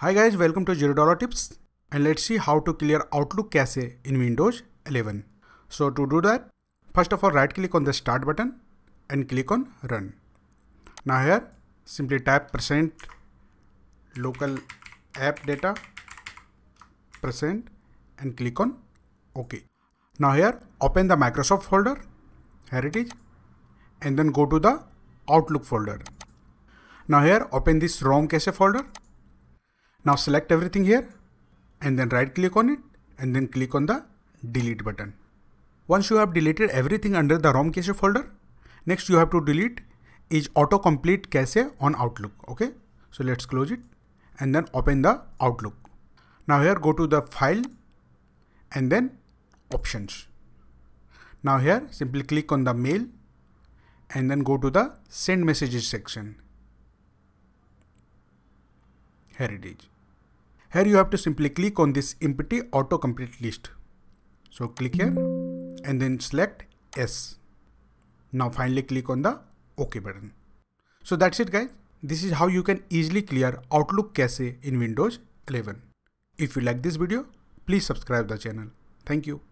Hi guys, welcome to $0 Tips, and let's see how to clear Outlook cache in Windows 11. So to do that, first of all right click on the start button and click on run. Now here simply type %local app data % and click on OK. Now here open the Microsoft folder, here it is, and then go to the Outlook folder. Now here open this ROM cache folder. Now select everything here and then right click on it and then click on the delete button. Once you have deleted everything under the ROM cache folder, next you have to delete is autocomplete cache on Outlook. Okay, so let's close it and then open the Outlook. Now here go to the file and then options. Now here simply click on the mail and then go to the send messages section. Here it is. Here you have to simply click on this empty autocomplete list. So click here and then select yes. Now finally click on the OK button. So that's it guys. This is how you can easily clear Outlook cache in Windows 11. If you like this video, please subscribe the channel. Thank you.